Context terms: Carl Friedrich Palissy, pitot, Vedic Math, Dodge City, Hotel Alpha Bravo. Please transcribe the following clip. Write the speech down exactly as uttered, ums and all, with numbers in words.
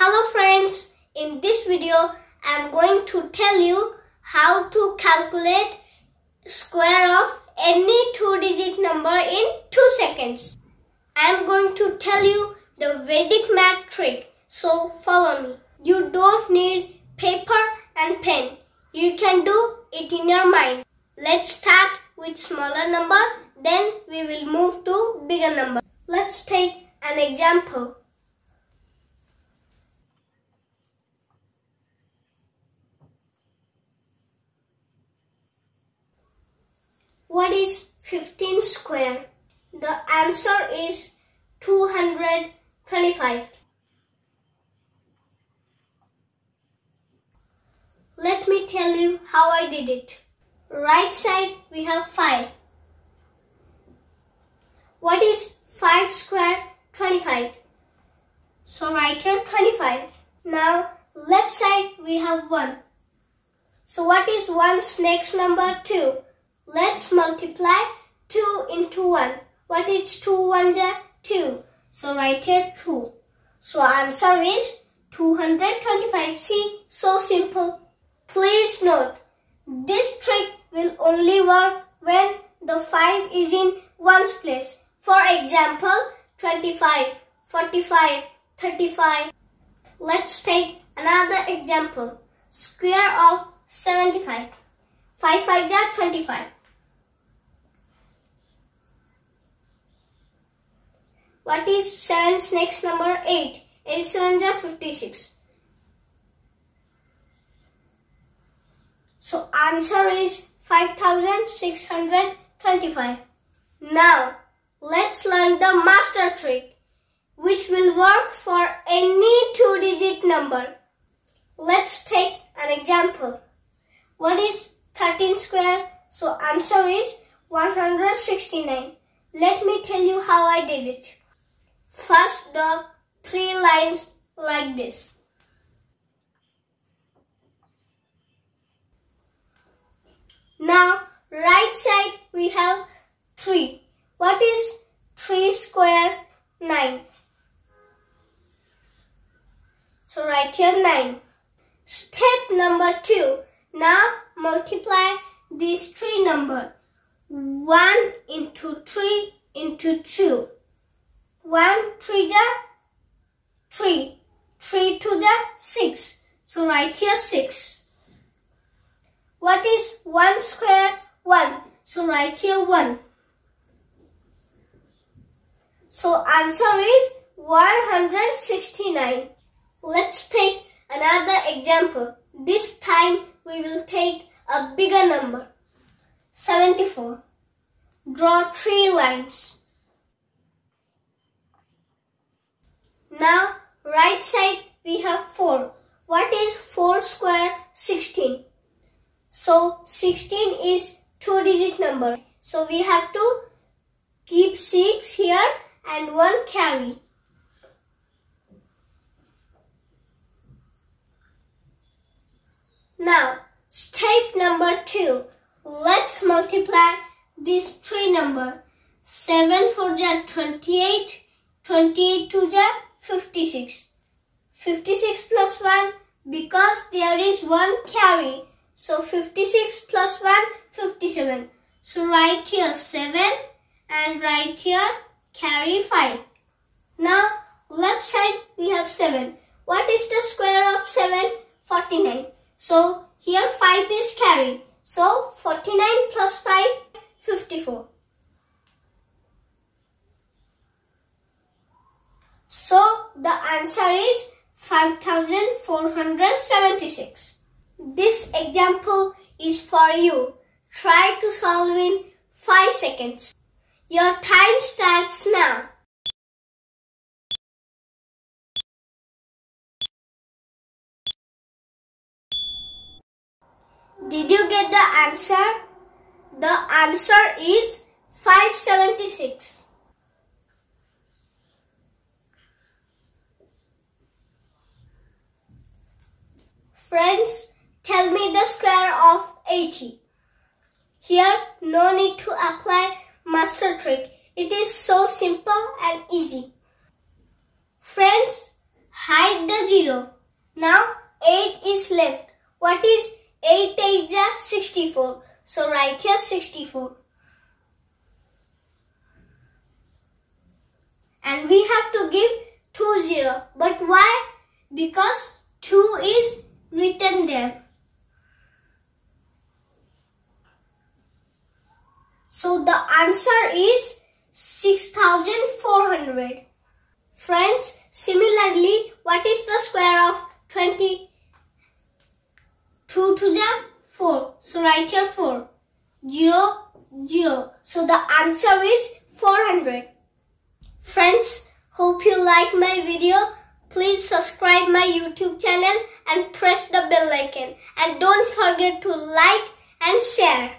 Hello friends, in this video I am going to tell you how to calculate square of any two digit number in two seconds. I am going to tell you the Vedic math trick, so follow me. You don't need paper and pen, you can do it in your mind. Let's start with smaller number, then we will move to bigger number. Let's take an example. What is fifteen square? The answer is two hundred twenty-five. Let me tell you how I did it. Right side we have five. What is five square? twenty-five. So write here twenty-five. Now left side we have one. So what is one's next number? two. Let's multiply two into one. What is two ones are? two. So write here two. So answer is two hundred twenty-five. See, so simple. Please note, this trick will only work when the five is in ones place. For example, twenty-five, forty-five, thirty-five. Let's take another example. Square of seventy-five. five fives are twenty-five. What is seven's next number? eight. eight sevens are fifty-six. So answer is five thousand six hundred twenty-five. Now let's learn the master trick, which will work for any two digit number. Let's take an example. What is thirteen square? So answer is one hundred sixty-nine. Let me tell you how I did it. First draw three lines like this. Now right side we have three. What is three square? nine. So write here nine. Step number two. Now multiply these three numbers. one into three into two. one three ja three. three two ja six. So write here six. What is one square? one. So write here one. So answer is one hundred sixty-nine. Let's take another example. This time we will take a bigger number. seventy-four. Draw three lines. Now right side we have four. What is four square? sixteen. So sixteen is two digit number. So we have to keep six here and one carry. Now step number two. Let's multiply these three numbers. seven four ja twenty-eight. twenty-eight two ja fifty-six. fifty-six plus one, because there is one carry. So fifty-six plus one, fifty-seven. So write here seven and right here carry five. Now left side we have seven. What is the square of seven? forty-nine. So here five is carried. So forty-nine plus five, fifty-four. So the answer is five thousand four hundred seventy-six. This example is for you. Try to solve in five seconds. Your time starts now. Did you get the answer? The answer is five hundred seventy-six. Friends, tell me the square of eighty. Here, no need to apply master trick. It is so simple and easy. Friends, hide the zero. Now eight is left. What is eight? eight are sixty-four. So write here sixty-four. And we have to give two zero. But why? Because two is written there. So the answer is six thousand four hundred. Friends, similarly, what is the square of twenty? two to the four. So write here four. zero, zero. So the answer is four hundred. Friends, hope you like my video. Please subscribe my YouTube channel and press the bell icon. And don't forget to like and share.